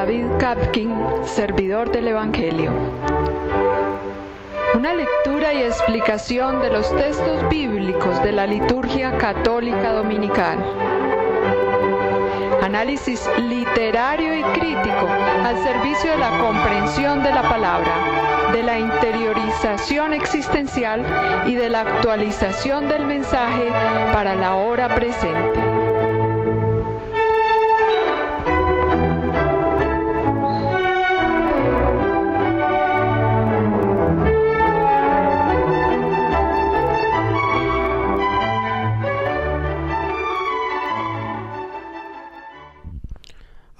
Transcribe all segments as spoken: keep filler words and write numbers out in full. David Kapkin, servidor del Evangelio. Una lectura y explicación de los textos bíblicos de la liturgia católica dominical. Análisis literario y crítico al servicio de la comprensión de la palabra, de la interiorización existencial y de la actualización del mensaje para la hora presente.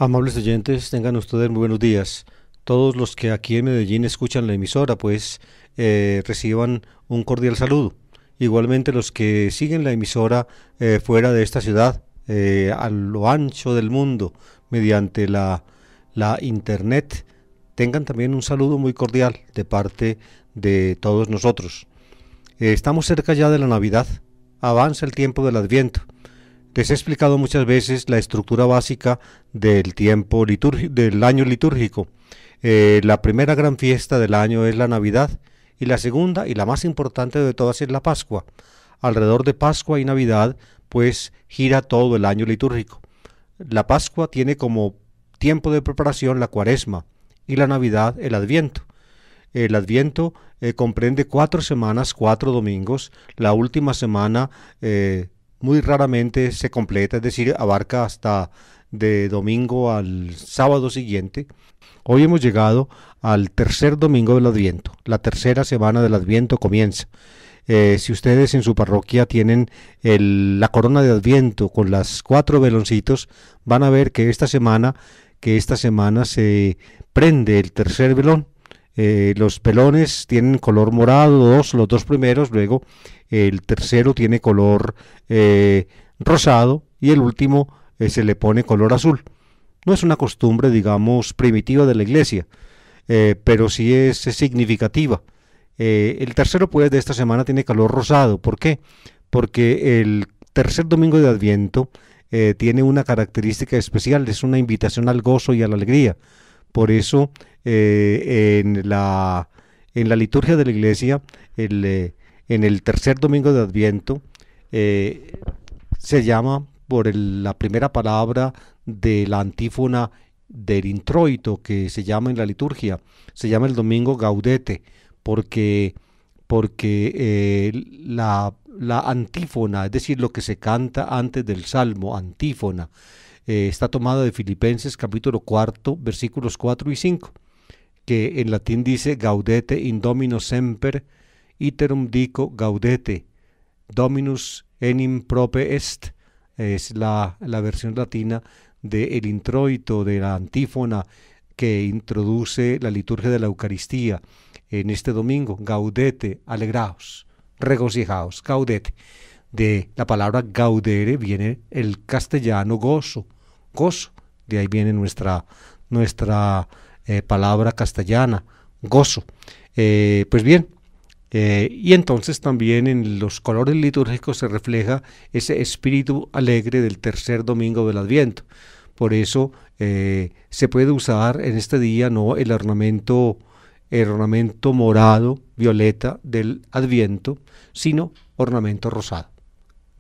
Amables oyentes, tengan ustedes muy buenos días. Todos los que aquí en Medellín escuchan la emisora, pues eh, reciban un cordial saludo. Igualmente los que siguen la emisora eh, fuera de esta ciudad, eh, a lo ancho del mundo, mediante la, la internet, tengan también un saludo muy cordial de parte de todos nosotros. Eh, estamos cerca ya de la Navidad, avanza el tiempo del Adviento. Les he explicado muchas veces la estructura básica del tiempo litúrgico, del año litúrgico. Eh, la primera gran fiesta del año es la Navidad y la segunda y la más importante de todas es la Pascua. Alrededor de Pascua y Navidad, pues gira todo el año litúrgico. La Pascua tiene como tiempo de preparación la Cuaresma y la Navidad el Adviento. El Adviento eh, comprende cuatro semanas, cuatro domingos. La última semana eh, muy raramente se completa, es decir, abarca hasta de domingo al sábado siguiente. Hoy hemos llegado al tercer domingo del Adviento, la tercera semana del Adviento comienza. Eh, si ustedes en su parroquia tienen el, la corona de Adviento con las cuatro veloncitos, van a ver que esta semana, que esta semana se prende el tercer velón. Eh, los pelones tienen color morado, dos, los dos primeros, luego el tercero tiene color eh, rosado y el último eh, se le pone color azul. No es una costumbre, digamos, primitiva de la iglesia, eh, pero sí es, es significativa. Eh, el tercero, pues, de esta semana tiene color rosado. ¿Por qué? Porque el tercer domingo de Adviento eh, tiene una característica especial, es una invitación al gozo y a la alegría. Por eso eh, en, la, en la liturgia de la iglesia, el, eh, en el tercer domingo de Adviento, eh, se llama por el, la primera palabra de la antífona del introito que se llama en la liturgia, se llama el domingo Gaudete, porque, porque eh, la, la antífona, es decir, lo que se canta antes del salmo, antífona, Eh, está tomada de Filipenses capítulo cuarto, versículos cuatro y cinco, que en latín dice Gaudete in domino semper, iterum dico gaudete, dominus enim prope est. Es la, la versión latina del introito, de la antífona que introduce la liturgia de la Eucaristía en este domingo. Gaudete, alegraos, regocijaos, gaudete. De la palabra gaudere viene el castellano gozo, gozo, de ahí viene nuestra, nuestra eh, palabra castellana, gozo. Eh, pues bien, eh, y entonces también en los colores litúrgicos se refleja ese espíritu alegre del tercer domingo del Adviento. Por eso eh, se puede usar en este día no el ornamento, el ornamento morado, violeta del Adviento, sino ornamento rosado.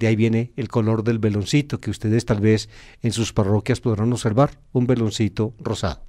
De ahí viene el color del veloncito que ustedes tal vez en sus parroquias podrán observar, un veloncito rosado.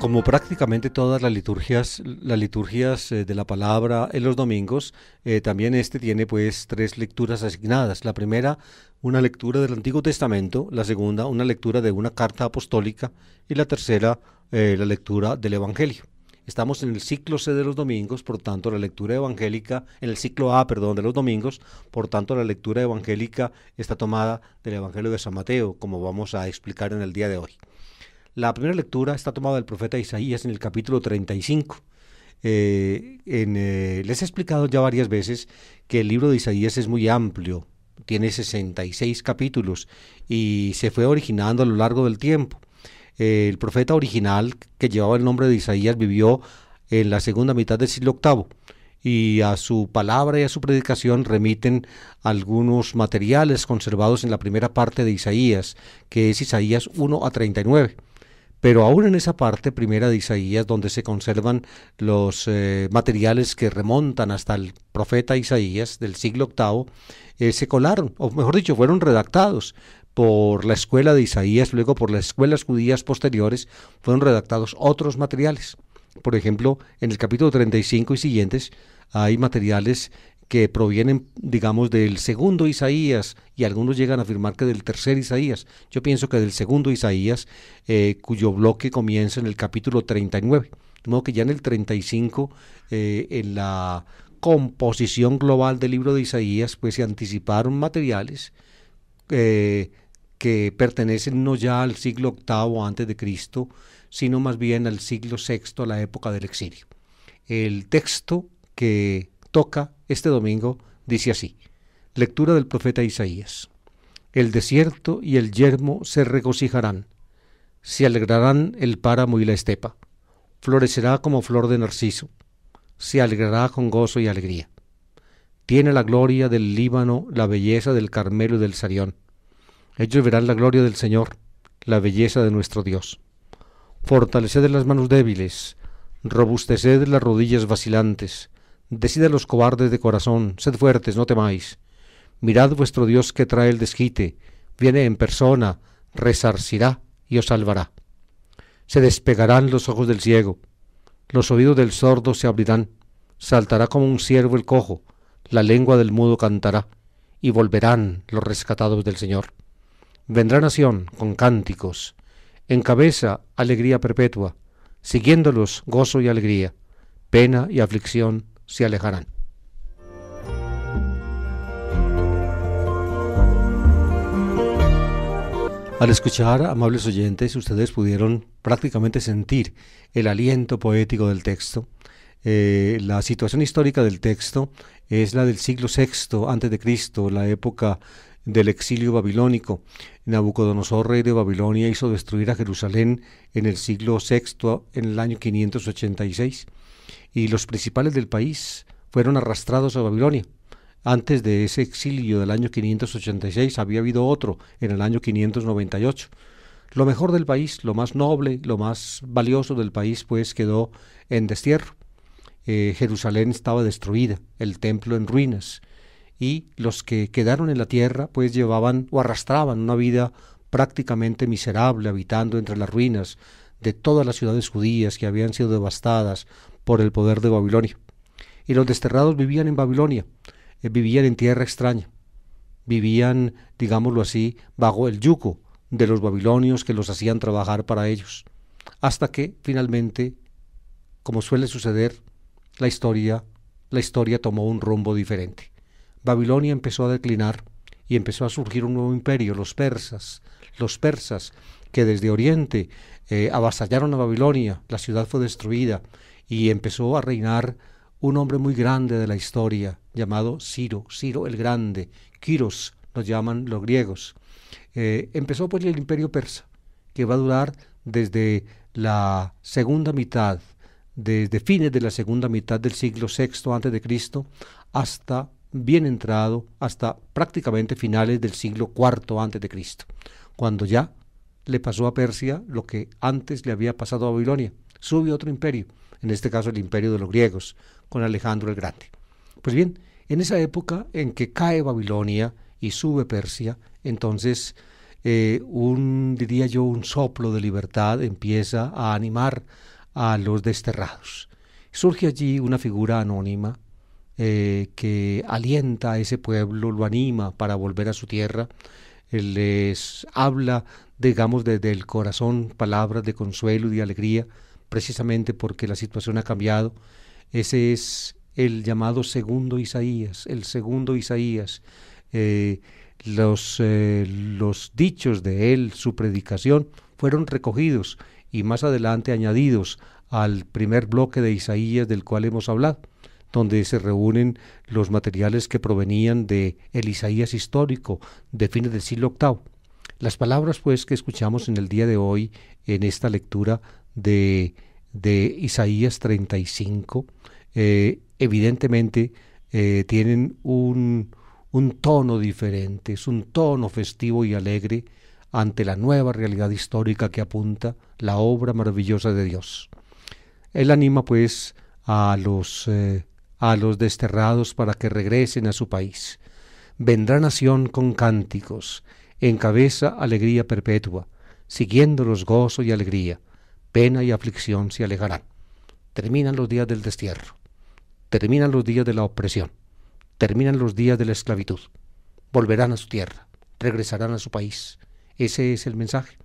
Como prácticamente todas las liturgias, las liturgias de la palabra en los domingos, eh, también este tiene pues tres lecturas asignadas. La primera, una lectura del Antiguo Testamento, la segunda, una lectura de una carta apostólica y la tercera, eh, la lectura del Evangelio. Estamos en el ciclo C de los domingos, por tanto la lectura evangélica, en el ciclo A, perdón, de los domingos, por tanto la lectura evangélica está tomada del Evangelio de San Mateo, como vamos a explicar en el día de hoy. La primera lectura está tomada del profeta Isaías en el capítulo treinta y cinco. Eh, en, eh, les he explicado ya varias veces que el libro de Isaías es muy amplio, tiene sesenta y seis capítulos y se fue originando a lo largo del tiempo. Eh, el profeta original que llevaba el nombre de Isaías vivió en la segunda mitad del siglo octavo y a su palabra y a su predicación remiten algunos materiales conservados en la primera parte de Isaías, que es Isaías uno a treinta y nueve. Pero aún en esa parte primera de Isaías, donde se conservan los eh, materiales que remontan hasta el profeta Isaías del siglo octavo, eh, se colaron, o mejor dicho, fueron redactados por la escuela de Isaías, luego por las escuelas judías posteriores, fueron redactados otros materiales. Por ejemplo, en el capítulo treinta y cinco y siguientes hay materiales que provienen, digamos, del segundo Isaías, y algunos llegan a afirmar que del tercer Isaías. Yo pienso que del segundo Isaías, eh, cuyo bloque comienza en el capítulo treinta y nueve. De modo que ya en el treinta y cinco, eh, en la composición global del libro de Isaías, pues se anticiparon materiales eh, que pertenecen no ya al siglo octavo antes de Cristo, sino más bien al siglo sexto, a la época del exilio. El texto que toca este domingo dice así: lectura del profeta Isaías. El desierto y el yermo se regocijarán, se alegrarán el páramo y la estepa, florecerá como flor de narciso, se alegrará con gozo y alegría. Tiene la gloria del Líbano, la belleza del Carmelo y del Sarión. Ellos verán la gloria del Señor, la belleza de nuestro Dios. Fortaleced las manos débiles, robusteced las rodillas vacilantes, decid a los cobardes de corazón, sed fuertes, no temáis. Mirad vuestro Dios que trae el desquite, viene en persona, resarcirá y os salvará. Se despegarán los ojos del ciego, los oídos del sordo se abrirán, saltará como un ciervo el cojo, la lengua del mudo cantará, y volverán los rescatados del Señor. Vendrá nación con cánticos, en cabeza alegría perpetua, siguiéndolos gozo y alegría, pena y aflicción se alejarán. Al escuchar, amables oyentes, ustedes pudieron prácticamente sentir el aliento poético del texto. Eh, la situación histórica del texto es la del siglo sexto antes de Cristo, la época del exilio babilónico. Nabucodonosor, rey de Babilonia, hizo destruir a Jerusalén en el siglo sexto, en el año quinientos ochenta y seis. Y los principales del país fueron arrastrados a Babilonia. Antes de ese exilio del año quinientos ochenta y seis había habido otro en el año quinientos noventa y ocho. Lo mejor del país, lo más noble, lo más valioso del país, pues quedó en destierro. Eh, Jerusalén estaba destruida, el templo en ruinas, y los que quedaron en la tierra pues llevaban o arrastraban una vida prácticamente miserable, habitando entre las ruinas de todas las ciudades judías que habían sido devastadas por el poder de Babilonia. Y los desterrados vivían en Babilonia, eh, vivían en tierra extraña, vivían, digámoslo así, bajo el yugo de los babilonios que los hacían trabajar para ellos, hasta que finalmente, como suele suceder, la historia, la historia tomó un rumbo diferente. Babilonia empezó a declinar y empezó a surgir un nuevo imperio, los persas, los persas que desde Oriente eh, avasallaron a Babilonia. La ciudad fue destruida y empezó a reinar un hombre muy grande de la historia llamado Ciro, Ciro el Grande, Kiros lo llaman los griegos. Eh, empezó pues el imperio persa, que va a durar desde la segunda mitad, desde fines de la segunda mitad del siglo sexto antes de Cristo hasta bien entrado, hasta prácticamente finales del siglo cuarto antes de Cristo, cuando ya le pasó a Persia lo que antes le había pasado a Babilonia. Sube otro imperio, en este caso el imperio de los griegos, con Alejandro el Grande. Pues bien, en esa época en que cae Babilonia y sube Persia, entonces eh, un, diría yo, un soplo de libertad empieza a animar a los desterrados. Surge allí una figura anónima eh, que alienta a ese pueblo, lo anima para volver a su tierra, les habla, digamos, desde el corazón, palabras de consuelo y de alegría, precisamente porque la situación ha cambiado. Ese es el llamado segundo Isaías, el segundo Isaías. Eh, los, eh, los dichos de él, su predicación, fueron recogidos y más adelante añadidos al primer bloque de Isaías del cual hemos hablado, donde se reúnen los materiales que provenían de el Isaías histórico de fines del siglo octavo. Las palabras pues que escuchamos en el día de hoy en esta lectura de, de Isaías treinta y cinco eh, evidentemente eh, tienen un, un tono diferente, es un tono festivo y alegre ante la nueva realidad histórica que apunta la obra maravillosa de Dios. Él anima pues a los, eh, a los desterrados para que regresen a su país. Vendrá nación con cánticos, en cabeza alegría perpetua, siguiéndolos gozo y alegría, pena y aflicción se alejarán. Terminan los días del destierro, terminan los días de la opresión, terminan los días de la esclavitud, volverán a su tierra, regresarán a su país. Ese es el mensaje,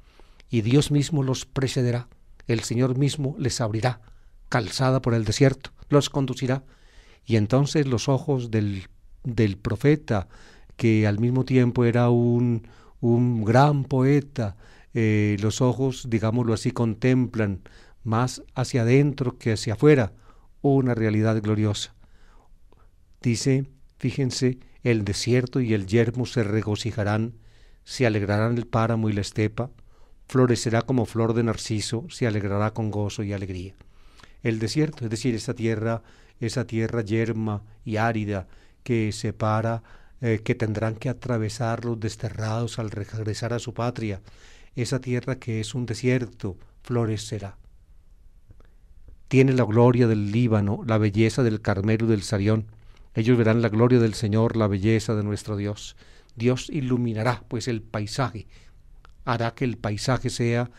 y Dios mismo los precederá, el Señor mismo les abrirá, calzada por el desierto, los conducirá, y entonces los ojos del, del profeta, que al mismo tiempo era un, un gran poeta, eh, los ojos, digámoslo así, contemplan más hacia adentro que hacia afuera una realidad gloriosa. Dice, fíjense, el desierto y el yermo se regocijarán, se alegrarán el páramo y la estepa, florecerá como flor de narciso, se alegrará con gozo y alegría. El desierto, es decir, esa tierra, esa tierra yerma y árida que separa, eh, que tendrán que atravesar los desterrados al regresar a su patria, esa tierra que es un desierto, florecerá. Tiene la gloria del Líbano, la belleza del Carmelo y del Sarión. Ellos verán la gloria del Señor, la belleza de nuestro Dios. Dios iluminará pues el paisaje, hará que el paisaje sea,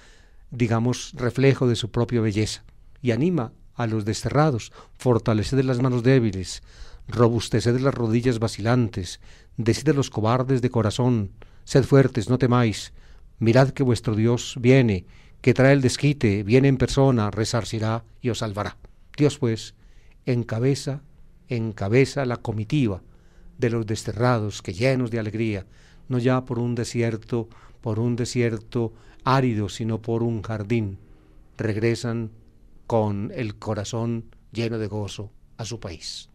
digamos, reflejo de su propia belleza, y anima a los desterrados, fortaleced las manos débiles, robusteced las rodillas vacilantes, decid a los cobardes de corazón, sed fuertes, no temáis, mirad que vuestro Dios viene, que trae el desquite, viene en persona, resarcirá y os salvará. Dios pues encabeza, encabeza la comitiva de los desterrados que llenos de alegría, no ya por un desierto, por un desierto árido, sino por un jardín, regresan con el corazón lleno de gozo a su país.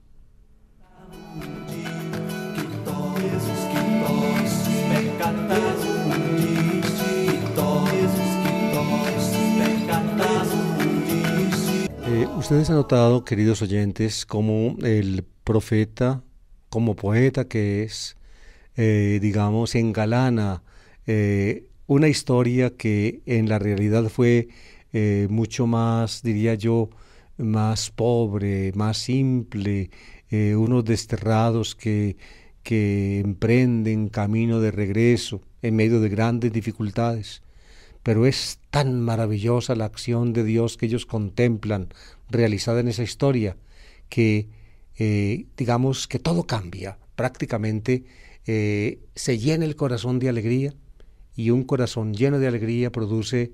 Eh, ustedes han notado, queridos oyentes, cómo el profeta, como poeta que es, eh, digamos, engalana eh, una historia que en la realidad fue eh, mucho más, diría yo, más pobre, más simple, eh, unos desterrados que, que emprenden camino de regreso en medio de grandes dificultades. Pero es tan maravillosa la acción de Dios que ellos contemplan realizada en esa historia que Eh, digamos que todo cambia, prácticamente eh, se llena el corazón de alegría, y un corazón lleno de alegría produce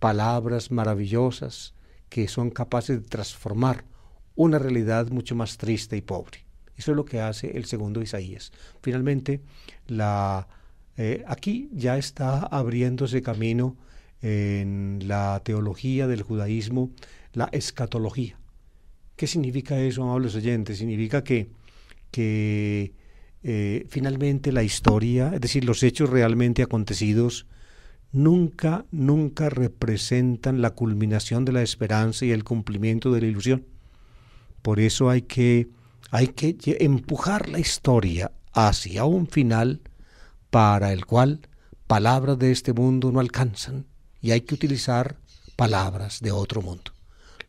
palabras maravillosas que son capaces de transformar una realidad mucho más triste y pobre. Eso es lo que hace el segundo Isaías. Finalmente, la, eh, aquí ya está abriéndose camino en la teología del judaísmo, la escatología. ¿Qué significa eso, amables oyentes? Significa que, que eh, finalmente la historia, es decir, los hechos realmente acontecidos, nunca, nunca representan la culminación de la esperanza y el cumplimiento de la ilusión. Por eso hay que, hay que empujar la historia hacia un final para el cual palabras de este mundo no alcanzan, y hay que utilizar palabras de otro mundo.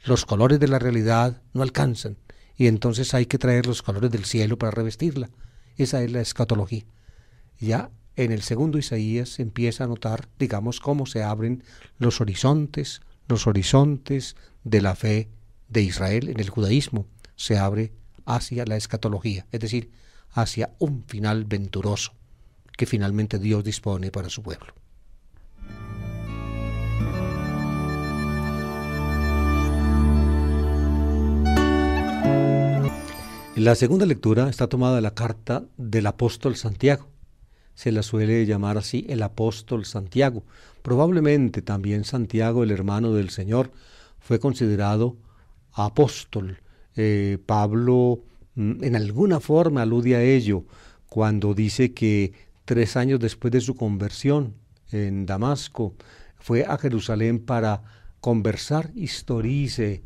Los colores de la realidad no alcanzan, y entonces hay que traer los colores del cielo para revestirla. Esa es la escatología. Ya en el segundo Isaías se empieza a notar, digamos, cómo se abren los horizontes, los horizontes de la fe de Israel en el judaísmo. Se abre hacia la escatología, es decir, hacia un final venturoso que finalmente Dios dispone para su pueblo. La segunda lectura está tomada de la carta del apóstol Santiago. Se la suele llamar así, el apóstol Santiago. Probablemente también Santiago, el hermano del Señor, fue considerado apóstol. Eh, Pablo en alguna forma alude a ello cuando dice que tres años después de su conversión en Damasco fue a Jerusalén para conversar, historice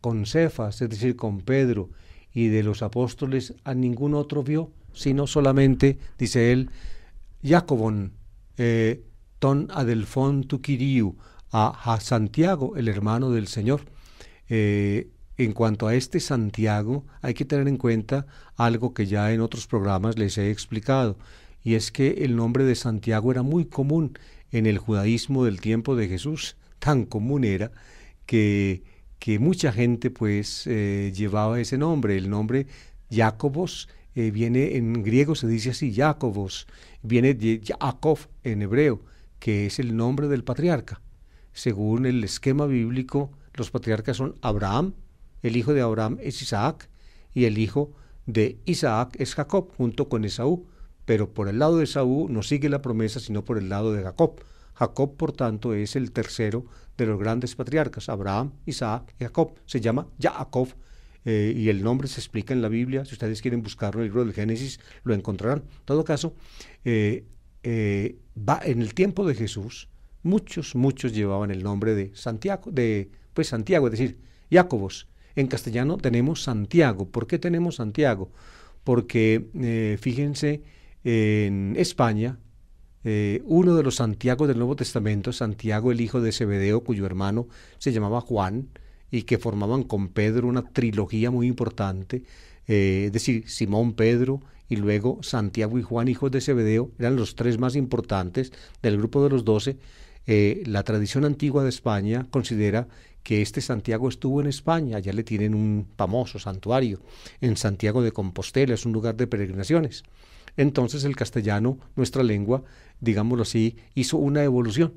con Cefas, es decir, con Pedro, y de los apóstoles a ningún otro vio, sino solamente, dice él, Jacobón, eh, ton adelfón tu quiriu, a, a Santiago, el hermano del Señor. Eh, en cuanto a este Santiago, hay que tener en cuenta algo que ya en otros programas les he explicado, y es que el nombre de Santiago era muy común en el judaísmo del tiempo de Jesús, tan común era que... que mucha gente pues eh, llevaba ese nombre. El nombre Jacobos eh, viene, en griego se dice así, Jacobos, viene de Jacob en hebreo, que es el nombre del patriarca. Según el esquema bíblico, los patriarcas son Abraham, el hijo de Abraham es Isaac, y el hijo de Isaac es Jacob, junto con Esaú. Pero por el lado de Esaú no sigue la promesa, sino por el lado de Jacob. Jacob, por tanto, es el tercero de los grandes patriarcas, Abraham, Isaac y Jacob. Se llama Jacob, eh, y el nombre se explica en la Biblia. Si ustedes quieren buscarlo en el libro del Génesis, lo encontrarán. En todo caso, eh, eh, va, en el tiempo de Jesús, muchos, muchos llevaban el nombre de Santiago, de, pues Santiago, es decir, Jacobos. En castellano tenemos Santiago. ¿Por qué tenemos Santiago? Porque, eh, fíjense, en España... Eh, uno de los Santiagos del Nuevo Testamento, Santiago el hijo de Zebedeo, cuyo hermano se llamaba Juan, y que formaban con Pedro una trilogía muy importante, eh, es decir, Simón, Pedro y luego Santiago y Juan, hijos de Zebedeo, eran los tres más importantes del grupo de los doce. Eh, la tradición antigua de España considera que este Santiago estuvo en España, allá le tienen un famoso santuario, en Santiago de Compostela, es un lugar de peregrinaciones. Entonces el castellano, nuestra lengua, digámoslo así, hizo una evolución.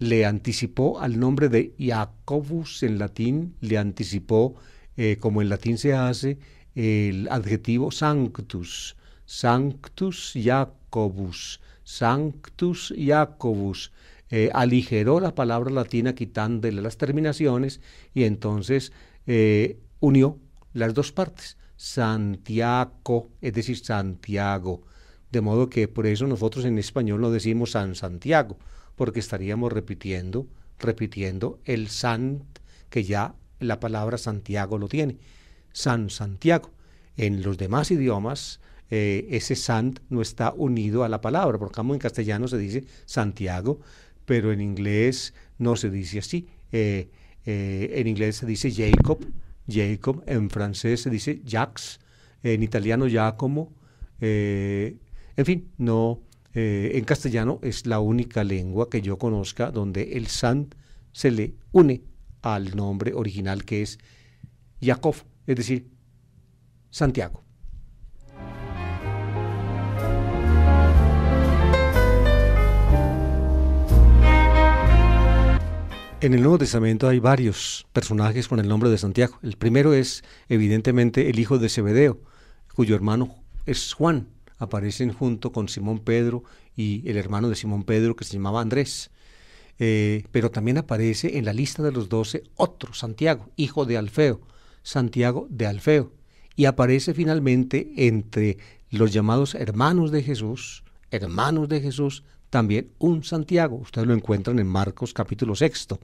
Le anticipó al nombre de Jacobus en latín, le anticipó, eh, como en latín se hace, el adjetivo sanctus. Sanctus Jacobus, sanctus Jacobus. Eh, aligeró la palabra latina quitándole las terminaciones y entonces eh, unió las dos partes. Santiago, es decir, Santiago, de modo que por eso nosotros en español no decimos San Santiago, porque estaríamos repitiendo, repitiendo el Sant, que ya la palabra Santiago lo tiene, San Santiago. En los demás idiomas eh, ese Sant no está unido a la palabra, porque en castellano se dice Santiago, pero en inglés no se dice así, eh, eh, en inglés se dice Jacob, Jacob, en francés se dice Jacques, en italiano Giacomo, eh, en fin, no, eh, en castellano es la única lengua que yo conozca donde el Sant se le une al nombre original, que es Jacob, es decir, Santiago. En el Nuevo Testamento hay varios personajes con el nombre de Santiago. El primero es, evidentemente, el hijo de Zebedeo, cuyo hermano es Juan. Aparecen junto con Simón Pedro y el hermano de Simón Pedro, que se llamaba Andrés. Eh, pero también aparece en la lista de los doce otro Santiago, hijo de Alfeo, Santiago de Alfeo. Y aparece finalmente entre los llamados hermanos de Jesús, hermanos de Jesús, también un Santiago. Ustedes lo encuentran en Marcos capítulo sexto.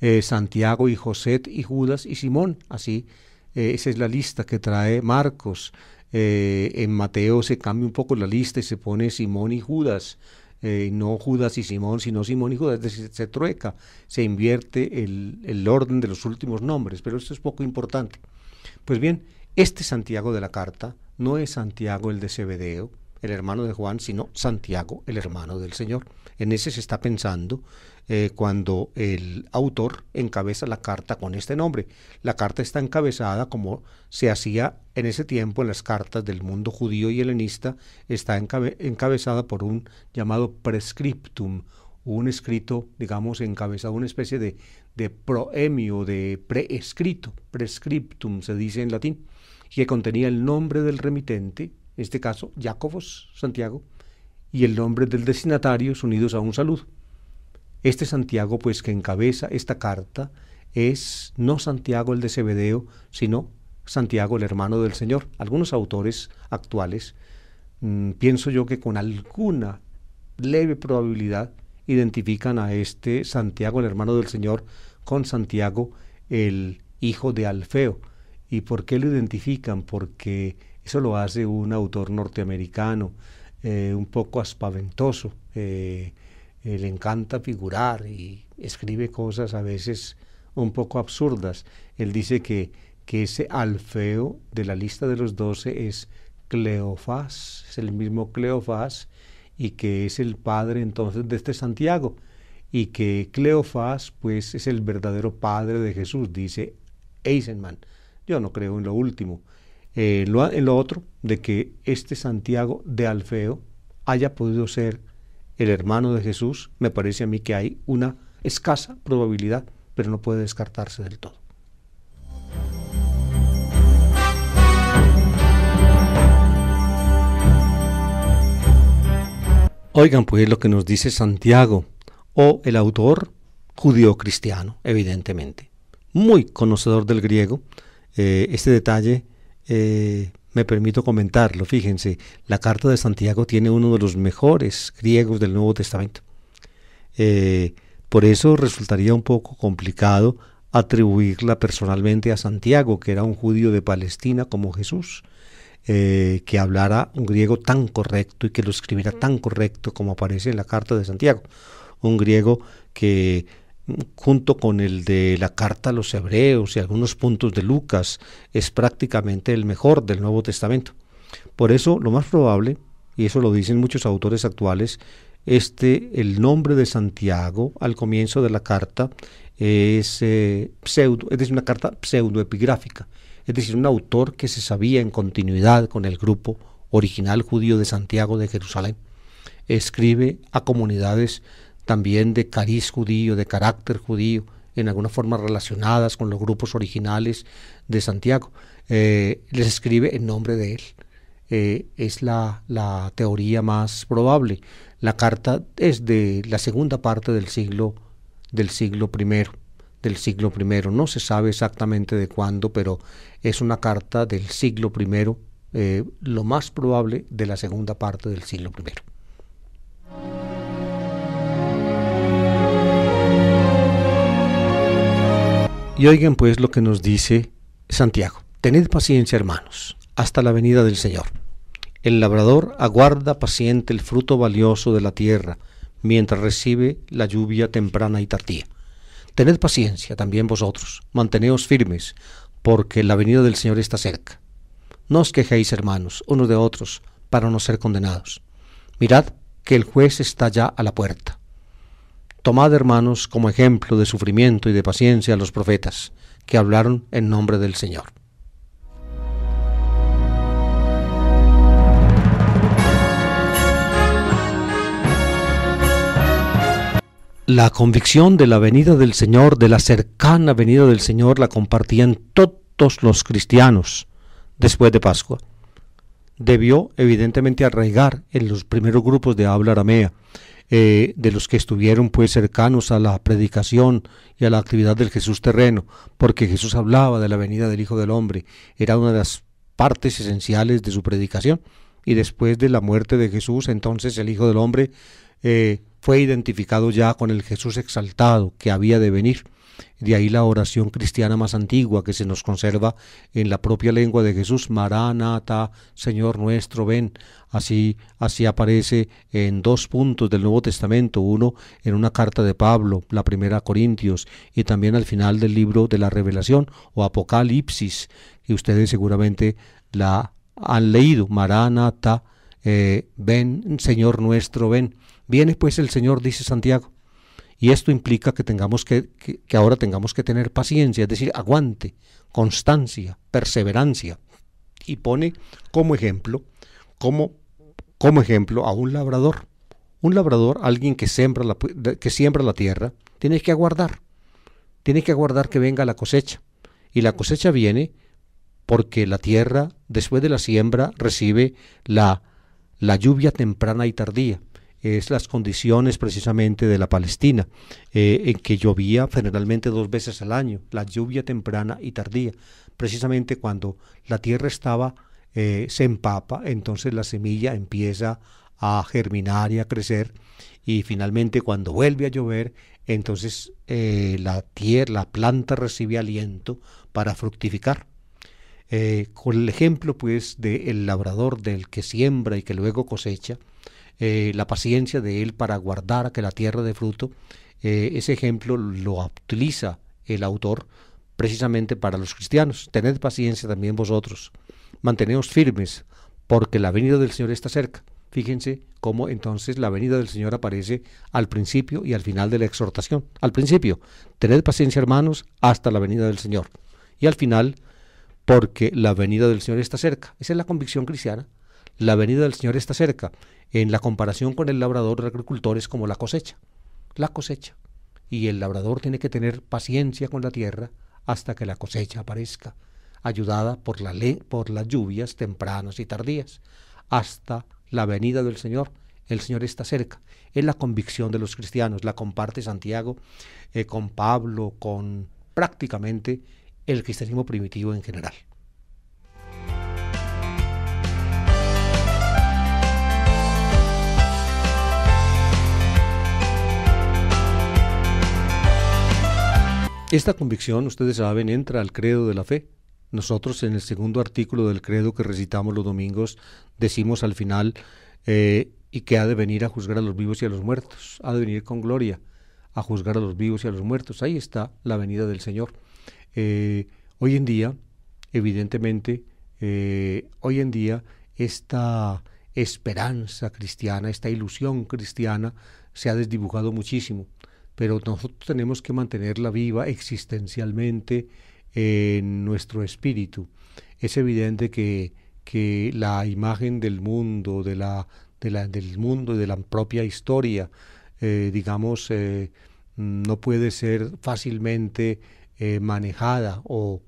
Eh, Santiago y José y Judas y Simón. Así, eh, esa es la lista que trae Marcos. Eh, en Mateo se cambia un poco la lista y se pone Simón y Judas. Eh, no Judas y Simón, sino Simón y Judas. Es decir, se trueca, se invierte el, el orden de los últimos nombres. Pero esto es poco importante. Pues bien, este Santiago de la carta no es Santiago el de Zebedeo, el hermano de Juan, sino Santiago, el hermano del Señor. En ese se está pensando eh, cuando el autor encabeza la carta con este nombre. La carta está encabezada como se hacía en ese tiempo en las cartas del mundo judío y helenista, está encabe encabezada por un llamado prescriptum, un escrito, digamos, encabezado, una especie de, de proemio, de preescrito, prescriptum se dice en latín, que contenía el nombre del remitente, en este caso, Jacobos, Santiago, y el nombre del destinatario unidos a un saludo. Este Santiago, pues, que encabeza esta carta, es no Santiago el de Zebedeo, sino Santiago el hermano del Señor. Algunos autores actuales, mmm, pienso yo que con alguna leve probabilidad, identifican a este Santiago el hermano del Señor con Santiago el hijo de Alfeo. ¿Y por qué lo identifican? Porque eso lo hace un autor norteamericano, eh, un poco aspaventoso. Eh, eh, le encanta figurar y escribe cosas a veces un poco absurdas. Él dice que, que ese Alfeo de la lista de los doce es Cleofás, es el mismo Cleofás, y que es el padre entonces de este Santiago, y que Cleofás pues es el verdadero padre de Jesús, dice Eisenman. Yo no creo en lo último. Eh, lo, en lo otro, de que este Santiago de Alfeo haya podido ser el hermano de Jesús, me parece a mí que hay una escasa probabilidad, pero no puede descartarse del todo. Oigan pues lo que nos dice Santiago, o el autor judío-cristiano, evidentemente, muy conocedor del griego. Eh, este detalle eh, me permito comentarlo. Fíjense, la carta de Santiago tiene uno de los mejores griegos del Nuevo Testamento. Eh, por eso resultaría un poco complicado atribuirla personalmente a Santiago, que era un judío de Palestina como Jesús. Eh, que hablara un griego tan correcto y que lo escribiera tan correcto como aparece en la carta de Santiago, un griego que junto con el de la carta a los hebreos y algunos puntos de Lucas es prácticamente el mejor del Nuevo Testamento. Por eso lo más probable, y eso lo dicen muchos autores actuales, este, el nombre de Santiago al comienzo de la carta es, eh, pseudo, es una carta pseudoepigráfica. Es decir, un autor que se sabía en continuidad con el grupo original judío de Santiago de Jerusalén. Escribe a comunidades también de cariz judío, de carácter judío, en alguna forma relacionadas con los grupos originales de Santiago. Eh, les escribe en nombre de él. Eh, es la, la teoría más probable. La carta es de la segunda parte del siglo, del siglo primero. del siglo primero, no se sabe exactamente de cuándo, pero es una carta del siglo primero, eh, lo más probable de la segunda parte del siglo primero. Y oigan pues lo que nos dice Santiago: tened paciencia, hermanos, hasta la venida del Señor. El labrador aguarda paciente el fruto valioso de la tierra, mientras recibe la lluvia temprana y tardía. Tened paciencia también vosotros, manteneos firmes, porque la venida del Señor está cerca. No os quejéis, hermanos, unos de otros, para no ser condenados. Mirad que el juez está ya a la puerta. Tomad, hermanos, como ejemplo de sufrimiento y de paciencia a los profetas, que hablaron en nombre del Señor. La convicción de la venida del Señor, de la cercana venida del Señor, la compartían todos los cristianos después de Pascua. Debió evidentemente arraigar en los primeros grupos de habla aramea, eh, de los que estuvieron pues cercanos a la predicación y a la actividad del Jesús terreno, porque Jesús hablaba de la venida del Hijo del Hombre, era una de las partes esenciales de su predicación. Y después de la muerte de Jesús, entonces el Hijo del Hombre eh, fue identificado ya con el Jesús exaltado que había de venir. De ahí la oración cristiana más antigua que se nos conserva en la propia lengua de Jesús: Maranata, Señor nuestro, ven. Así, así aparece en dos puntos del Nuevo Testamento, uno en una carta de Pablo, la primera a Corintios, y también al final del libro de la Revelación o Apocalipsis, y ustedes seguramente la han leído: Maranata, eh, ven, Señor nuestro, ven. Viene pues el Señor, dice Santiago, y esto implica que, tengamos que, que, que ahora tengamos que tener paciencia, es decir, aguante, constancia, perseverancia. Y pone como ejemplo, como, como ejemplo a un labrador. Un labrador, alguien que siembra, la, que siembra la tierra, tiene que aguardar, tiene que aguardar que venga la cosecha. Y la cosecha viene porque la tierra, después de la siembra, recibe la, la lluvia temprana y tardía. Es las condiciones precisamente de la Palestina, eh, en que llovía generalmente dos veces al año, la lluvia temprana y tardía. Precisamente cuando la tierra estaba, eh, se empapa, entonces la semilla empieza a germinar y a crecer, y finalmente cuando vuelve a llover, entonces eh, la tierra, la planta recibe aliento para fructificar. Eh, con el ejemplo pues del labrador, del que siembra y que luego cosecha, eh, la paciencia de él para guardar a que la tierra dé fruto, eh, ese ejemplo lo utiliza el autor precisamente para los cristianos. Tened paciencia también vosotros, manteneos firmes, porque la venida del Señor está cerca. Fíjense cómo entonces la venida del Señor aparece al principio y al final de la exhortación. Al principio, tened paciencia, hermanos, hasta la venida del Señor. Y al final, porque la venida del Señor está cerca. Esa es la convicción cristiana. La venida del Señor está cerca. En la comparación con el labrador, el agricultor es como la cosecha. La cosecha. Y el labrador tiene que tener paciencia con la tierra hasta que la cosecha aparezca, ayudada por, la le por las lluvias tempranas y tardías, hasta la venida del Señor. El Señor está cerca. Es la convicción de los cristianos, la comparte Santiago eh, con Pablo, con prácticamente el cristianismo primitivo en general. Esta convicción, ustedes saben, entra al credo de la fe. Nosotros en el segundo artículo del credo que recitamos los domingos decimos al final eh, y que ha de venir a juzgar a los vivos y a los muertos, ha de venir con gloria a juzgar a los vivos y a los muertos. Ahí está la venida del Señor. Eh, hoy en día, evidentemente, eh, hoy en día esta esperanza cristiana, esta ilusión cristiana se ha desdibujado muchísimo, pero nosotros tenemos que mantenerla viva existencialmente en nuestro espíritu. Es evidente que, que la imagen del mundo, de la, de la, del mundo, de la propia historia, eh, digamos, eh, no puede ser fácilmente eh, manejada o,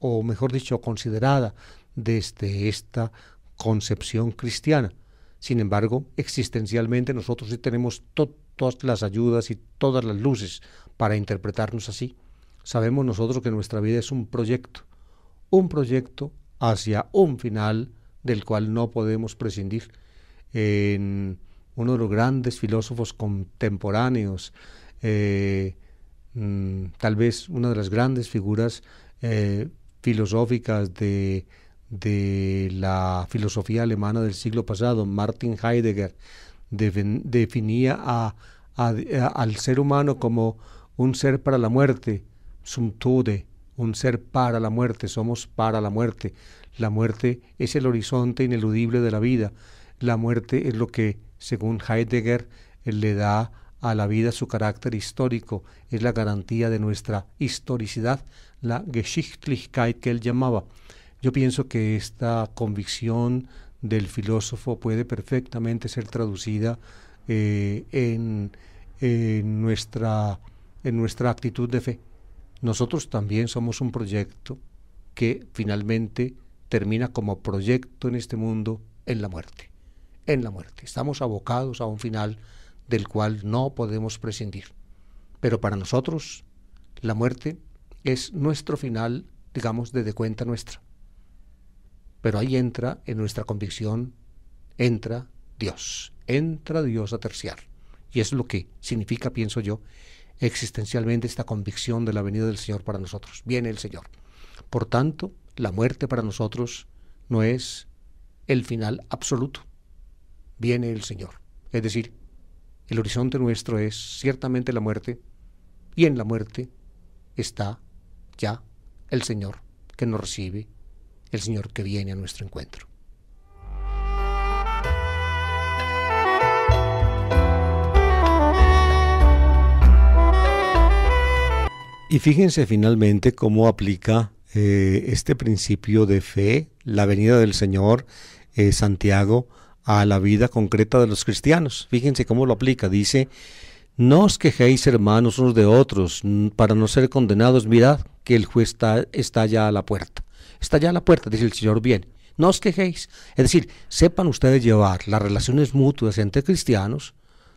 o, mejor dicho, considerada desde esta concepción cristiana. Sin embargo, existencialmente nosotros sí tenemos to- todas las ayudas y todas las luces para interpretarnos así. Sabemos nosotros que nuestra vida es un proyecto, un proyecto hacia un final del cual no podemos prescindir. En uno de los grandes filósofos contemporáneos, eh, mm, tal vez una de las grandes figuras eh, filosóficas de, de la filosofía alemana del siglo pasado, Martin Heidegger, de, definía a, a, a, al ser humano como un ser para la muerte, sum tude, un ser para la muerte, somos para la muerte. La muerte es el horizonte ineludible de la vida. La muerte es lo que, según Heidegger, le da a la vida su carácter histórico, es la garantía de nuestra historicidad, la Geschichtlichkeit que él llamaba. Yo pienso que esta convicción del filósofo puede perfectamente ser traducida eh, en, en, nuestra, en nuestra actitud de fe. Nosotros también somos un proyecto que finalmente termina como proyecto en este mundo en la muerte. En la muerte. Estamos abocados a un final del cual no podemos prescindir. Pero para nosotros la muerte es nuestro final, digamos, desde cuenta nuestra. Pero ahí entra en nuestra convicción, entra Dios. Entra Dios a terciar. Y es lo que significa, pienso yo, existencialmente esta convicción de la venida del Señor para nosotros. Viene el Señor. Por tanto, la muerte para nosotros no es el final absoluto. Viene el Señor. Es decir, el horizonte nuestro es ciertamente la muerte, y en la muerte está ya el Señor que nos recibe, el Señor que viene a nuestro encuentro. Y fíjense finalmente cómo aplica eh, este principio de fe, la venida del Señor, eh, Santiago, a la vida concreta de los cristianos. Fíjense cómo lo aplica. Dice, no os quejéis, hermanos, unos de otros, para no ser condenados. Mirad que el juez está, está ya a la puerta. Está ya a la puerta, dice el Señor, viene. No os quejéis. Es decir, sepan ustedes llevar las relaciones mutuas entre cristianos,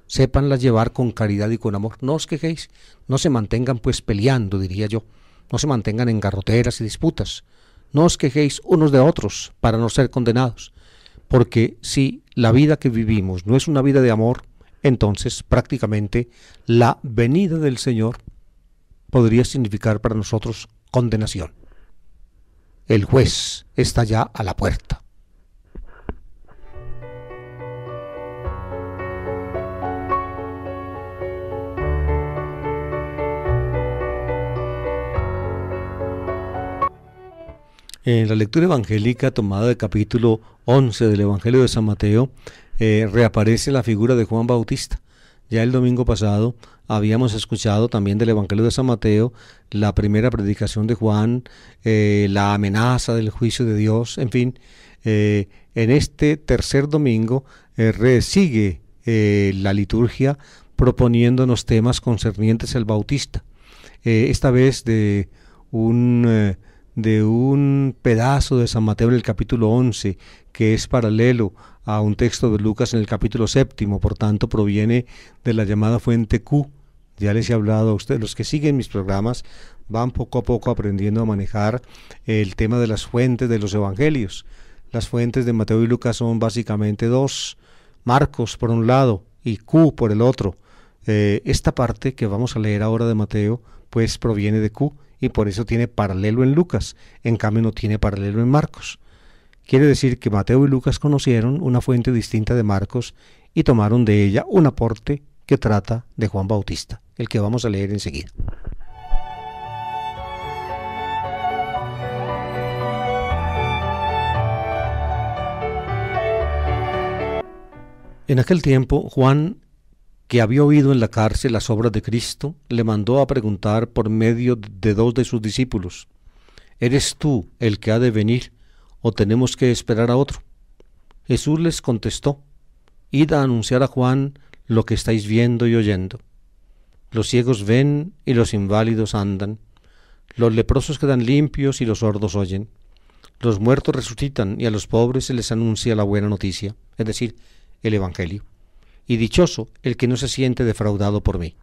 sépanlas llevar con caridad y con amor. No os quejéis, no se mantengan pues peleando, diría yo. No se mantengan en garroteras y disputas. No os quejéis unos de otros para no ser condenados. Porque si la vida que vivimos no es una vida de amor, entonces prácticamente la venida del Señor podría significar para nosotros condenación. El juez está ya a la puerta. En la lectura evangélica tomada del capítulo once del Evangelio de San Mateo, eh, reaparece la figura de Juan Bautista. Ya el domingo pasado habíamos escuchado también del Evangelio de San Mateo la primera predicación de Juan, eh, la amenaza del juicio de Dios, en fin. Eh, en este tercer domingo eh, re sigue eh, la liturgia proponiéndonos temas concernientes al Bautista. Eh, esta vez de un... Eh, de un pedazo de San Mateo en el capítulo once, que es paralelo a un texto de Lucas en el capítulo séptimo, por tanto proviene de la llamada fuente Q. Ya les he hablado a ustedes, los que siguen mis programas van poco a poco aprendiendo a manejar el tema de las fuentes de los evangelios. Las fuentes de Mateo y Lucas son básicamente dos: Marcos por un lado y Q por el otro. Eh, esta parte que vamos a leer ahora de Mateo pues proviene de Q, y por eso tiene paralelo en Lucas, en cambio no tiene paralelo en Marcos. Quiere decir que Mateo y Lucas conocieron una fuente distinta de Marcos y tomaron de ella un aporte que trata de Juan Bautista, el que vamos a leer enseguida. En aquel tiempo, Juan, que había oído en la cárcel las obras de Cristo, le mandó a preguntar por medio de dos de sus discípulos: ¿Eres tú el que ha de venir, o tenemos que esperar a otro? Jesús les contestó: Id a anunciar a Juan lo que estáis viendo y oyendo. Los ciegos ven y los inválidos andan, los leprosos quedan limpios y los sordos oyen, los muertos resucitan y a los pobres se les anuncia la buena noticia, es decir, el Evangelio. Y dichoso el que no se siente defraudado por mí.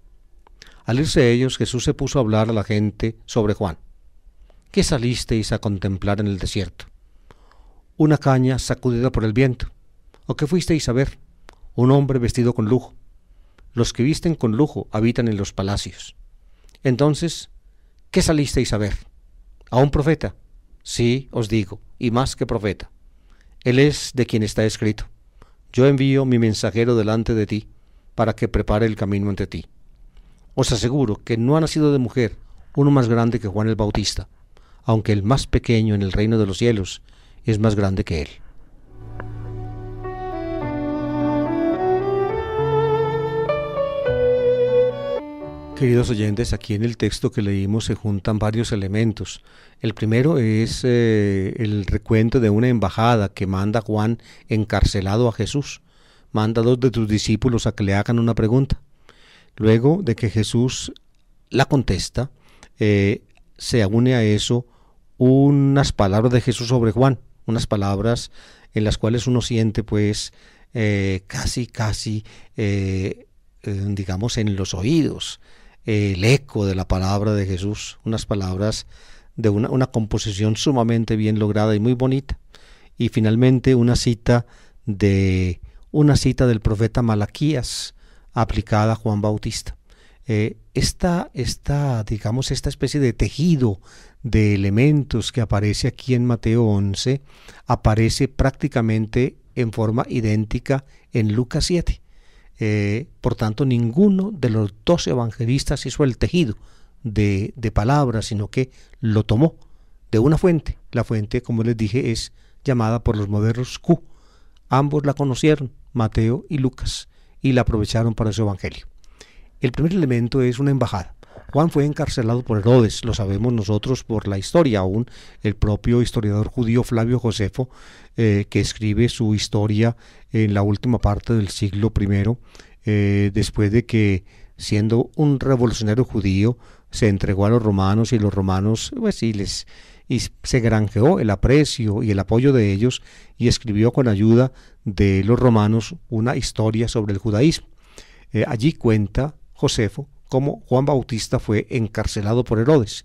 Al irse ellos, Jesús se puso a hablar a la gente sobre Juan. ¿Qué salisteis a contemplar en el desierto? ¿Una caña sacudida por el viento? ¿O qué fuisteis a ver? ¿Un hombre vestido con lujo? Los que visten con lujo habitan en los palacios. Entonces, ¿qué salisteis a ver? ¿A un profeta? Sí, os digo, y más que profeta. Él es de quien está escrito: Yo envío mi mensajero delante de ti, para que prepare el camino ante ti. Os aseguro que no ha nacido de mujer uno más grande que Juan el Bautista, aunque el más pequeño en el reino de los cielos es más grande que él. Queridos oyentes, aquí en el texto que leímos se juntan varios elementos. El primero es eh, el recuento de una embajada que manda Juan encarcelado a Jesús. Manda a dos de tus discípulos a que le hagan una pregunta. Luego de que Jesús la contesta, eh, se une a eso unas palabras de Jesús sobre Juan, unas palabras en las cuales uno siente pues eh, casi, casi, eh, eh, digamos, en los oídos el eco de la palabra de Jesús, unas palabras de una, una composición sumamente bien lograda y muy bonita. Y finalmente una cita de una cita del profeta Malaquías aplicada a Juan Bautista. Eh, esta, esta, digamos, esta especie de tejido de elementos que aparece aquí en Mateo once aparece prácticamente en forma idéntica en Lucas siete. Eh, por tanto, ninguno de los dos evangelistas hizo el tejido de, de palabras, sino que lo tomó de una fuente. La fuente, como les dije, es llamada por los modernos Q. Ambos la conocieron, Mateo y Lucas, y la aprovecharon para su evangelio. El primer elemento es una embajada. Juan fue encarcelado por Herodes, lo sabemos nosotros por la historia aún. El propio historiador judío Flavio Josefo, eh, que escribe su historia en la última parte del siglo primero, eh, después de que, siendo un revolucionario judío, se entregó a los romanos y los romanos pues, y les, y se granjeó el aprecio y el apoyo de ellos, y escribió con ayuda de los romanos una historia sobre el judaísmo. Eh, allí cuenta Josefo cómo Juan Bautista fue encarcelado por Herodes.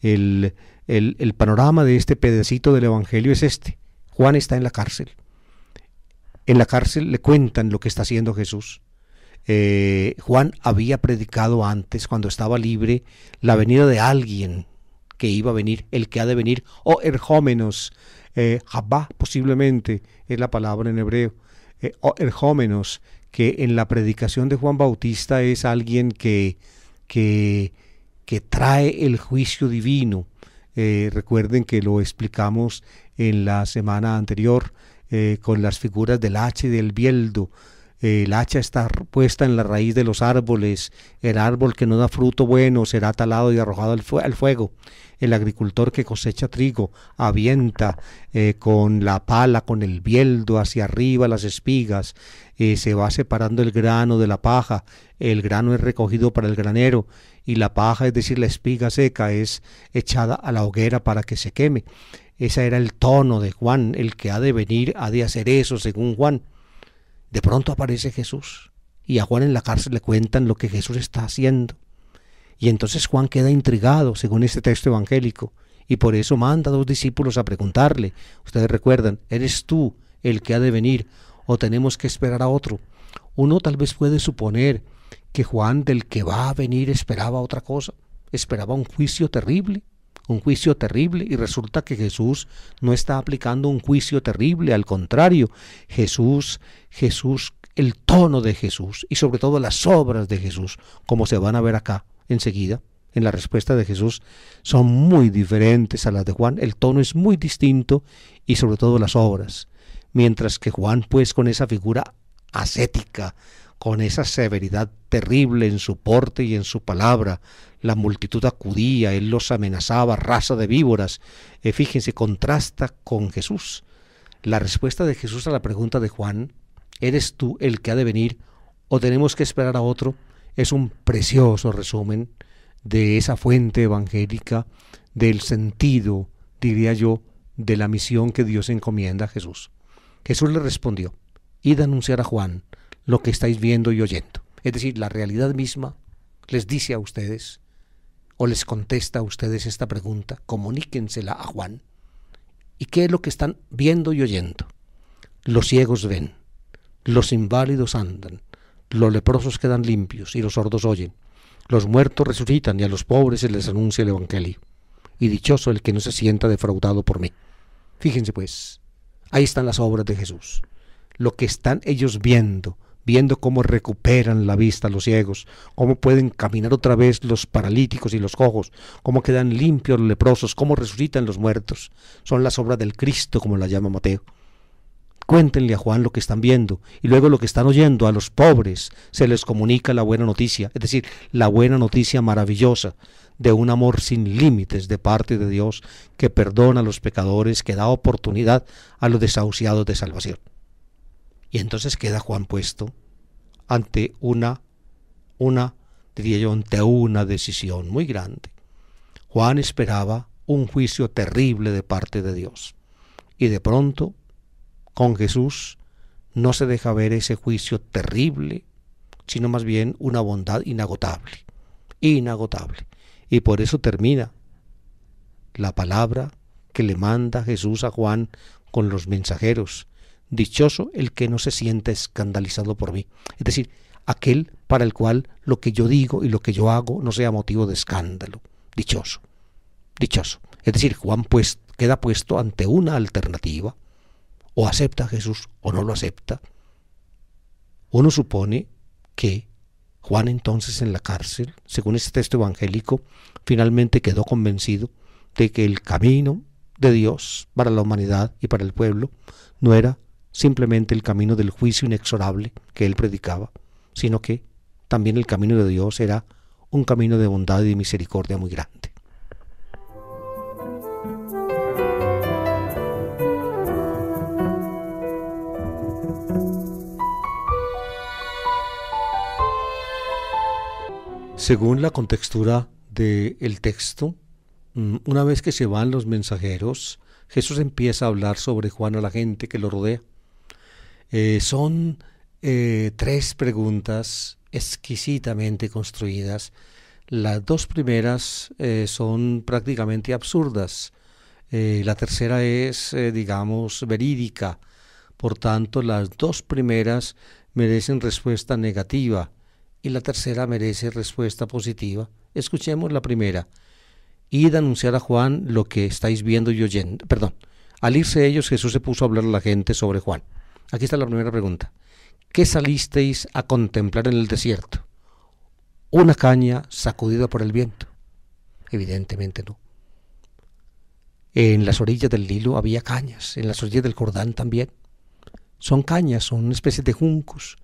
El, el, el panorama de este pedacito del Evangelio es este: Juan está en la cárcel. En la cárcel le cuentan lo que está haciendo Jesús. Eh, Juan había predicado antes, cuando estaba libre, la venida de alguien que iba a venir, el que ha de venir, o erjómenos, eh, jabá posiblemente es la palabra en hebreo, eh, o erjómenos, que en la predicación de Juan Bautista es alguien que, que, que trae el juicio divino. Eh, recuerden que lo explicamos en la semana anterior eh, con las figuras del hacha y del bieldo. El hacha está puesta en la raíz de los árboles, el árbol que no da fruto bueno será talado y arrojado al, fu al fuego, el agricultor que cosecha trigo avienta eh, con la pala, con el bieldo hacia arriba las espigas, eh, se va separando el grano de la paja, el grano es recogido para el granero y la paja, es decir, la espiga seca, es echada a la hoguera para que se queme. Ese era el tono de Juan, el que ha de venir ha de hacer eso según Juan. De pronto aparece Jesús y a Juan en la cárcel le cuentan lo que Jesús está haciendo. Y entonces Juan queda intrigado según este texto evangélico y por eso manda a dos discípulos a preguntarle. Ustedes recuerdan, ¿eres tú el que ha de venir o tenemos que esperar a otro? Uno tal vez puede suponer que Juan del que va a venir esperaba otra cosa, esperaba un juicio terrible. Un juicio terrible, y resulta que Jesús no está aplicando un juicio terrible, al contrario, Jesús, Jesús, el tono de Jesús y sobre todo las obras de Jesús, como se van a ver acá enseguida, en la respuesta de Jesús, son muy diferentes a las de Juan, el tono es muy distinto y sobre todo las obras, mientras que Juan pues con esa figura ascética, con esa severidad terrible en su porte y en su palabra, la multitud acudía, él los amenazaba, raza de víboras. Eh, fíjense, contrasta con Jesús. La respuesta de Jesús a la pregunta de Juan, ¿eres tú el que ha de venir o tenemos que esperar a otro? Es un precioso resumen de esa fuente evangélica, del sentido, diría yo, de la misión que Dios encomienda a Jesús. Jesús le respondió, id a anunciar a Juan lo que estáis viendo y oyendo. Es decir, la realidad misma les dice a ustedes, o les contesta a ustedes esta pregunta, comuníquensela a Juan. ¿Y qué es lo que están viendo y oyendo? Los ciegos ven, los inválidos andan, los leprosos quedan limpios y los sordos oyen, los muertos resucitan y a los pobres se les anuncia el Evangelio. Y dichoso el que no se sienta defraudado por mí. Fíjense pues, ahí están las obras de Jesús, lo que están ellos viendo, viendo cómo recuperan la vista los ciegos, cómo pueden caminar otra vez los paralíticos y los cojos, cómo quedan limpios los leprosos, cómo resucitan los muertos. Son las obras del Cristo, como la llama Mateo. Cuéntenle a Juan lo que están viendo y luego lo que están oyendo. A los pobres se les comunica la buena noticia, es decir, la buena noticia maravillosa de un amor sin límites de parte de Dios que perdona a los pecadores, que da oportunidad a los desahuciados de salvación. Y entonces queda Juan puesto ante una, una, diría yo, ante una decisión muy grande. Juan esperaba un juicio terrible de parte de Dios. Y de pronto, con Jesús, no se deja ver ese juicio terrible, sino más bien una bondad inagotable, inagotable. Y por eso termina la palabra que le manda Jesús a Juan con los mensajeros. Dichoso el que no se sienta escandalizado por mí. Es decir, aquel para el cual lo que yo digo y lo que yo hago no sea motivo de escándalo. Dichoso, dichoso. Es decir, Juan pues queda puesto ante una alternativa. O acepta a Jesús o no lo acepta. Uno supone que Juan entonces en la cárcel, según este texto evangélico, finalmente quedó convencido de que el camino de Dios para la humanidad y para el pueblo no era simplemente el camino del juicio inexorable que él predicaba, sino que también el camino de Dios era un camino de bondad y de misericordia muy grande. Según la contextura del texto, una vez que se van los mensajeros, Jesús empieza a hablar sobre Juan a la gente que lo rodea. Eh, son eh, tres preguntas exquisitamente construidas. Las dos primeras eh, son prácticamente absurdas. Eh, la tercera es, eh, digamos, verídica, Por tanto, las dos primeras merecen respuesta negativa y la tercera merece respuesta positiva. Escuchemos la primera. Id a anunciar a Juan lo que estáis viendo y oyendo. Perdón, al irse ellos, Jesús se puso a hablar a la gente sobre Juan. Aquí está la primera pregunta. ¿Qué salisteis a contemplar en el desierto? ¿Una caña sacudida por el viento? Evidentemente no. En las orillas del Nilo había cañas, en las orillas del Jordán también. Son cañas, son una especie de juncos.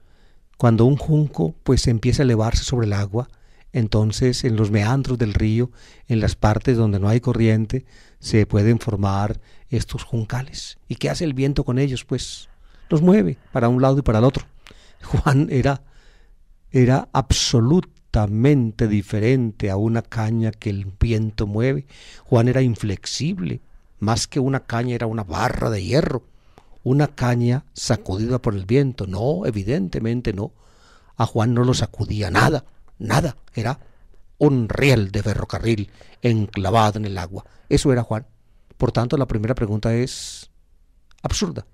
Cuando un junco pues empieza a elevarse sobre el agua, entonces en los meandros del río, en las partes donde no hay corriente, se pueden formar estos juncales. ¿Y qué hace el viento con ellos? Pues los mueve para un lado y para el otro. Juan era, era absolutamente diferente a una caña que el viento mueve. Juan era inflexible, más que una caña era una barra de hierro, una caña sacudida por el viento. No, evidentemente no. A Juan no lo sacudía nada, nada. Era un riel de ferrocarril enclavado en el agua. Eso era Juan. Por tanto, la primera pregunta es absurda.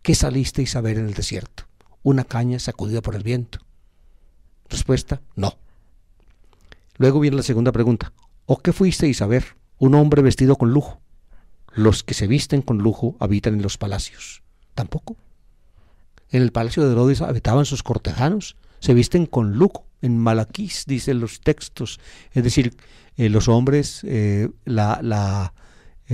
¿Qué salisteis a ver en el desierto? ¿Una caña sacudida por el viento? Respuesta, no. Luego viene la segunda pregunta. ¿O qué fuisteis a ver? Un hombre vestido con lujo. Los que se visten con lujo habitan en los palacios. Tampoco. En el palacio de Herodes habitaban sus cortejanos. Se visten con lujo. En Malaquías dicen los textos. Es decir, eh, los hombres, eh, la... la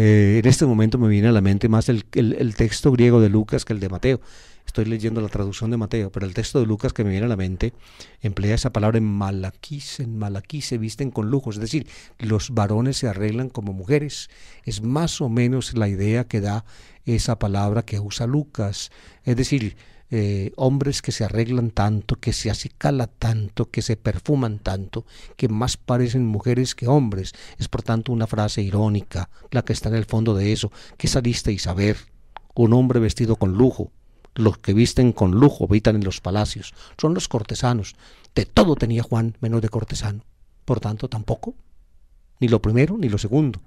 Eh, en este momento me viene a la mente más el, el, el texto griego de Lucas que el de Mateo. Estoy leyendo la traducción de Mateo, pero el texto de Lucas que me viene a la mente emplea esa palabra en Malaquís. En Malaquís se visten con lujo, es decir, los varones se arreglan como mujeres. Es más o menos la idea que da esa palabra que usa Lucas. Es decir, eh, hombres que se arreglan tanto, que se acicala tanto, que se perfuman tanto, que más parecen mujeres que hombres. Es por tanto una frase irónica la que está en el fondo de eso. ¿Qué salisteis a ver? Un hombre vestido con lujo. Los que visten con lujo habitan en los palacios. Son los cortesanos. De todo tenía Juan menos de cortesano. Por tanto, tampoco. Ni lo primero ni lo segundo.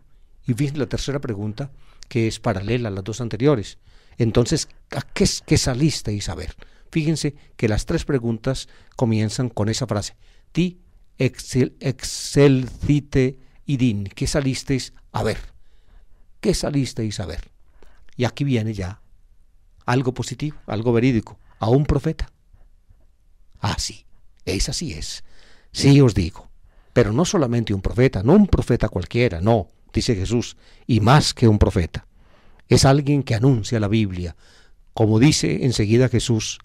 Y viene la tercera pregunta, que es paralela a las dos anteriores. Entonces, ¿a qué, qué salisteis a ver? Fíjense que las tres preguntas comienzan con esa frase. Ti excel, excelcite idin. ¿Qué salisteis a ver? ¿Qué salisteis a ver? Y aquí viene ya algo positivo, algo verídico. A un profeta. Ah, sí. Es así es. Sí os digo. Pero no solamente un profeta, no un profeta cualquiera, no, dice Jesús. Y más que un profeta. Es alguien que anuncia la Biblia, como dice enseguida Jesús,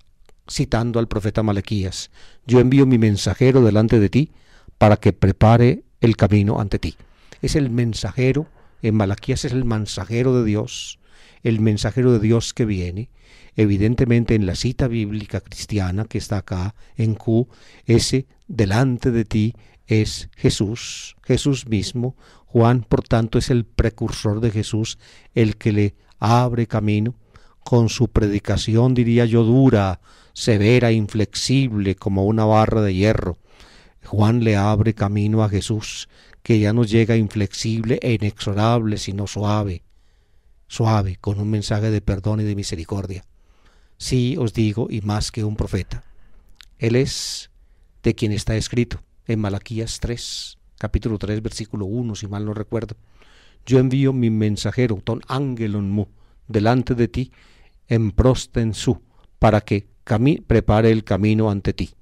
citando al profeta Malaquías. Yo envío mi mensajero delante de ti para que prepare el camino ante ti. Es el mensajero, en Malaquías es el mensajero de Dios, el mensajero de Dios que viene. Evidentemente en la cita bíblica cristiana que está acá en Q, ese delante de ti es Jesús, Jesús mismo. Juan, por tanto, es el precursor de Jesús, el que le abre camino con su predicación, diría yo, dura, severa, inflexible, como una barra de hierro. Juan le abre camino a Jesús, que ya no llega inflexible e inexorable, sino suave, suave, con un mensaje de perdón y de misericordia. Sí, os digo, y más que un profeta. Él es de quien está escrito en Malaquías tres. Capítulo tres, versículo uno, si mal no recuerdo. Yo envío mi mensajero, ton angelon mu, delante de ti, en prosten su, para que prepare el camino ante ti.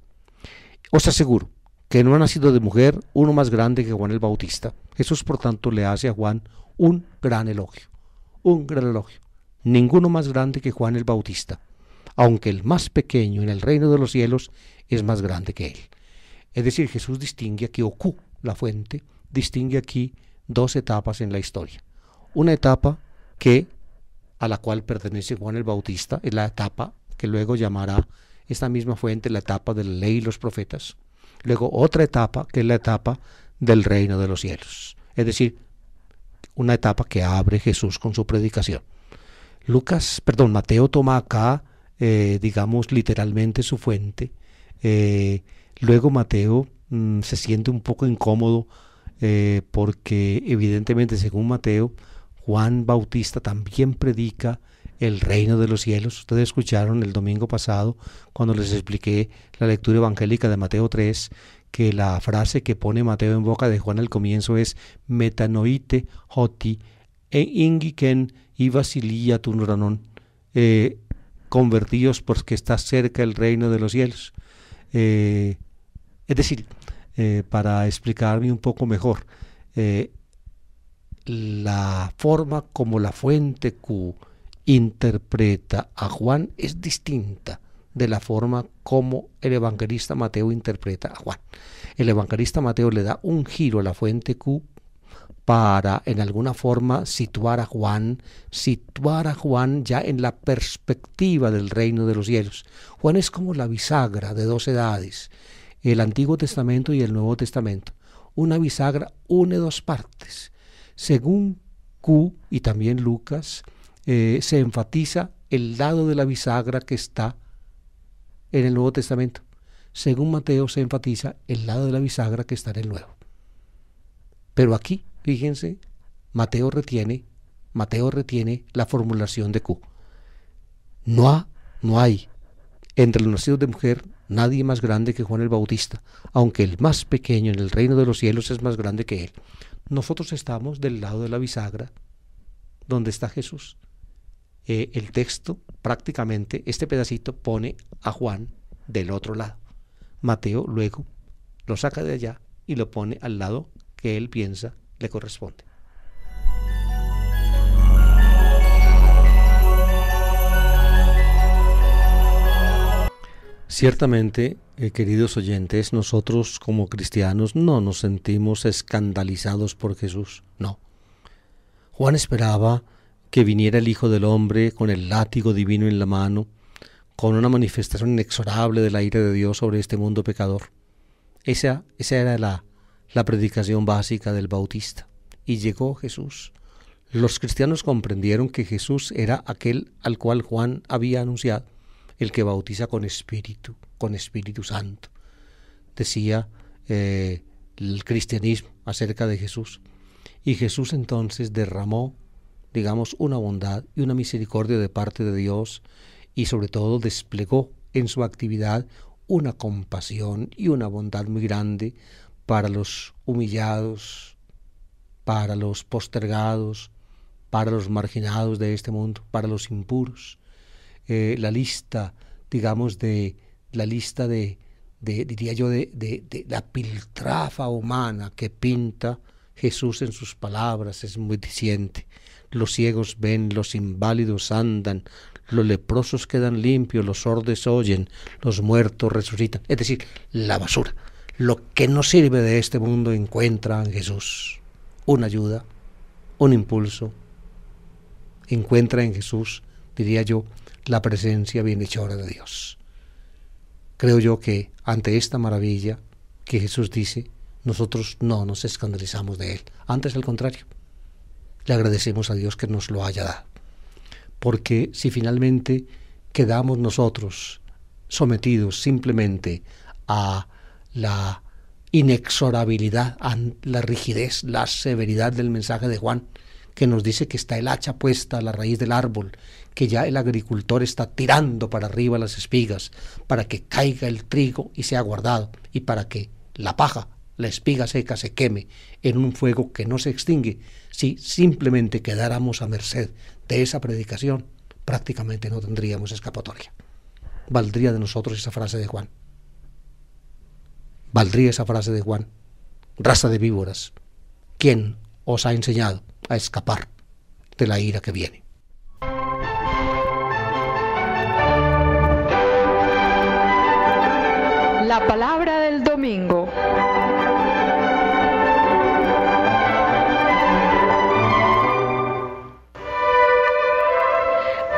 Os aseguro que no ha nacido de mujer uno más grande que Juan el Bautista. Jesús, por tanto, le hace a Juan un gran elogio, un gran elogio. Ninguno más grande que Juan el Bautista, aunque el más pequeño en el reino de los cielos es más grande que él. Es decir, Jesús distingue aquí ocu, la fuente, distingue aquí dos etapas en la historia. Una etapa que a la cual pertenece Juan el Bautista, es la etapa que luego llamará esta misma fuente la etapa de la ley y los profetas. Luego otra etapa que es la etapa del reino de los cielos. Es decir, una etapa que abre Jesús con su predicación. Lucas, perdón, Mateo toma acá, eh, digamos, literalmente su fuente. Eh, luego Mateo se siente un poco incómodo eh, porque evidentemente según Mateo, Juan Bautista también predica el reino de los cielos. Ustedes escucharon el domingo pasado, cuando les expliqué la lectura evangélica de Mateo tres, que la frase que pone Mateo en boca de Juan al comienzo es metanoite hoti e ingiken y basilia tunranón, eh, convertidos porque está cerca el reino de los cielos. Eh, es decir, eh, para explicarme un poco mejor, eh, la forma como la fuente Q interpreta a Juan es distinta de la forma como el evangelista Mateo interpreta a Juan. El evangelista Mateo le da un giro a la fuente Q para, en alguna forma, situar a Juan, situar a Juan ya en la perspectiva del reino de los cielos. Juan es como la bisagra de dos edades, el Antiguo Testamento y el Nuevo Testamento. Una bisagra une dos partes. Según Q y también Lucas, eh, se enfatiza el lado de la bisagra que está en el Nuevo Testamento. Según Mateo se enfatiza el lado de la bisagra que está en el Nuevo. Pero aquí, fíjense, Mateo retiene, Mateo retiene la formulación de Q. No ha, no hay entre los nacidos de mujer nadie más grande que Juan el Bautista, aunque el más pequeño en el reino de los cielos es más grande que él. Nosotros estamos del lado de la bisagra, donde está Jesús. Eh, el texto, prácticamente, este pedacito pone a Juan del otro lado. Mateo luego lo saca de allá y lo pone al lado que él piensa le corresponde. Ciertamente, eh, queridos oyentes, nosotros como cristianos no nos sentimos escandalizados por Jesús, no. Juan esperaba que viniera el Hijo del Hombre con el látigo divino en la mano, con una manifestación inexorable de la ira de Dios sobre este mundo pecador. Esa, esa era la, la predicación básica del Bautista. Y llegó Jesús. Los cristianos comprendieron que Jesús era aquel al cual Juan había anunciado, el que bautiza con espíritu, con Espíritu Santo, decía eh, el cristianismo acerca de Jesús. Y Jesús entonces derramó, digamos, una bondad y una misericordia de parte de Dios, y sobre todo desplegó en su actividad una compasión y una bondad muy grande para los humillados, para los postergados, para los marginados de este mundo, para los impuros. Eh, la lista, digamos, de la lista de, de diría yo, de, de, de la piltrafa humana que pinta Jesús en sus palabras es muy diciente. Los ciegos ven, los inválidos andan, los leprosos quedan limpios, los sordos oyen, los muertos resucitan. Es decir, la basura, lo que no sirve de este mundo, encuentra en Jesús una ayuda, un impulso. Encuentra en Jesús, diría yo, la presencia bienhechora de Dios. Creo yo que ante esta maravilla que Jesús dice, nosotros no nos escandalizamos de él. Antes, al contrario, le agradecemos a Dios que nos lo haya dado. Porque si finalmente quedamos nosotros sometidos simplemente a la inexorabilidad, a la rigidez, la severidad del mensaje de Juan, que nos dice que está el hacha puesta a la raíz del árbol, que ya el agricultor está tirando para arriba las espigas para que caiga el trigo y sea guardado, y para que la paja, la espiga seca, se queme en un fuego que no se extingue. Si simplemente quedáramos a merced de esa predicación, prácticamente no tendríamos escapatoria. Valdría de nosotros esa frase de Juan. Valdría esa frase de Juan. Raza de víboras, ¿quién os ha enseñado a escapar de la ira que viene? La palabra del domingo.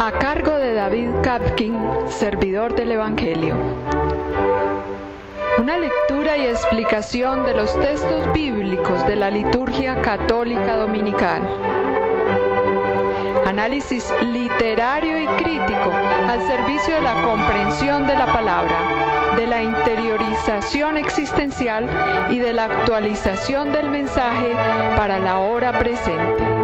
A cargo de David Kapkin, servidor del Evangelio. Una lectura y explicación de los textos bíblicos de la liturgia católica dominical. Análisis literario y crítico al servicio de la comprensión de la palabra, de la interiorización existencial y de la actualización del mensaje para la hora presente.